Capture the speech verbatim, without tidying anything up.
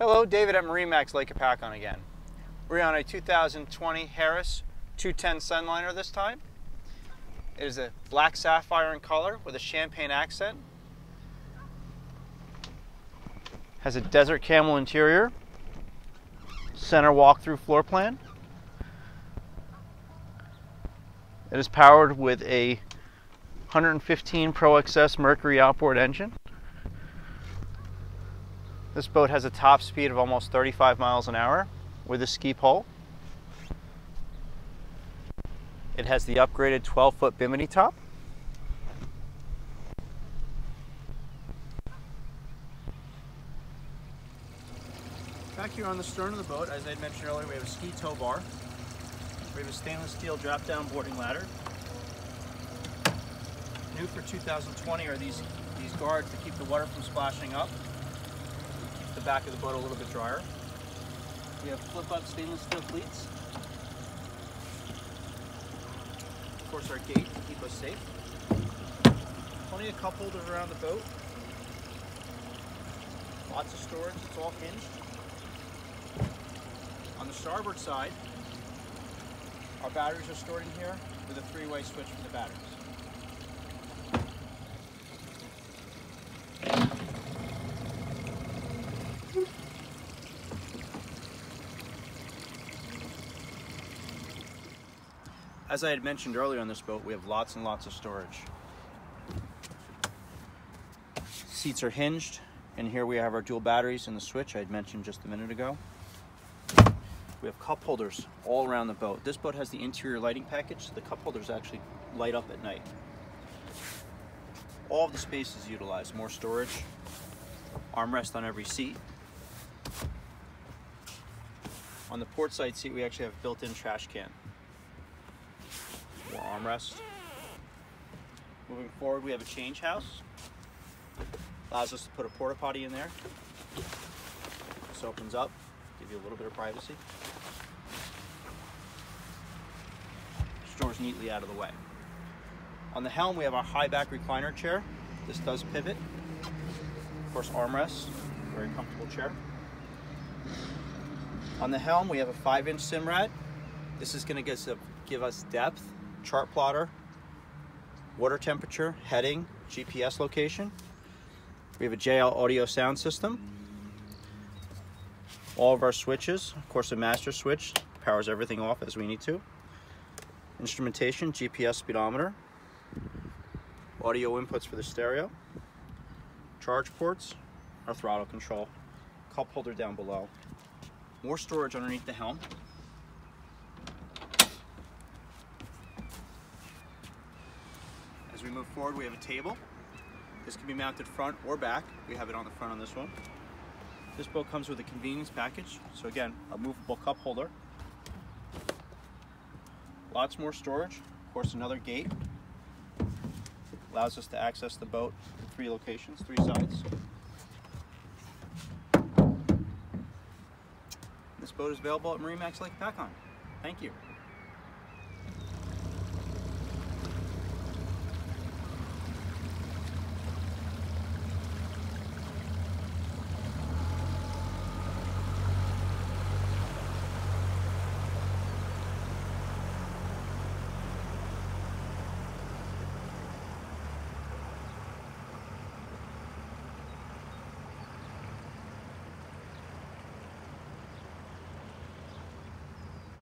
Hello, David at MarineMax Lake Hopatcong again. We're on a two thousand twenty Harris two ten Sunliner this time. It is a black sapphire in color with a champagne accent. Has a desert camel interior, center walkthrough floor plan. It is powered with a one hundred fifteen Pro X S Mercury outboard engine. This boat has a top speed of almost thirty-five miles an hour with a ski pole. It has the upgraded twelve foot bimini top. Back here on the stern of the boat, as I mentioned earlier, we have a ski tow bar. We have a stainless steel drop-down boarding ladder. New for two thousand twenty are these, these guards to keep the water from splashing up. The back of the boat a little bit drier. We have flip-up stainless steel cleats. Of course, our gate to keep us safe. Plenty of cup holders around the boat. Lots of storage. It's all hinged. On the starboard side, our batteries are stored in here with a three-way switch for the batteries. As I had mentioned earlier on this boat, we have lots and lots of storage. Seats are hinged, and here we have our dual batteries and the switch I had mentioned just a minute ago. We have cup holders all around the boat. This boat has the interior lighting package, so the cup holders actually light up at night. All of the space is utilized. More storage, armrest on every seat. On the port side seat, we actually have a built-in trash can. More armrest. Moving forward, we have a change house. Allows us to put a porta potty in there. This opens up, give you a little bit of privacy. Stores neatly out of the way. On the helm, we have our high back recliner chair. This does pivot. Of course, armrest, very comfortable chair. On the helm, we have a five inch Simrad. This is gonna give us depth, chart plotter, water temperature, heading, G P S location. We have a J L audio sound system. All of our switches, of course, a master switch powers everything off as we need to. Instrumentation, G P S speedometer, audio inputs for the stereo, charge ports, our throttle control, cup holder down below. More storage underneath the helm. As we move forward, we have a table. This can be mounted front or back. We have it on the front on this one. This boat comes with a convenience package. So again, a movable cup holder. Lots more storage. Of course, another gate. Allows us to access the boat in three locations, three sides. This boat is available at MarineMax Lake Hopatcong. Thank you.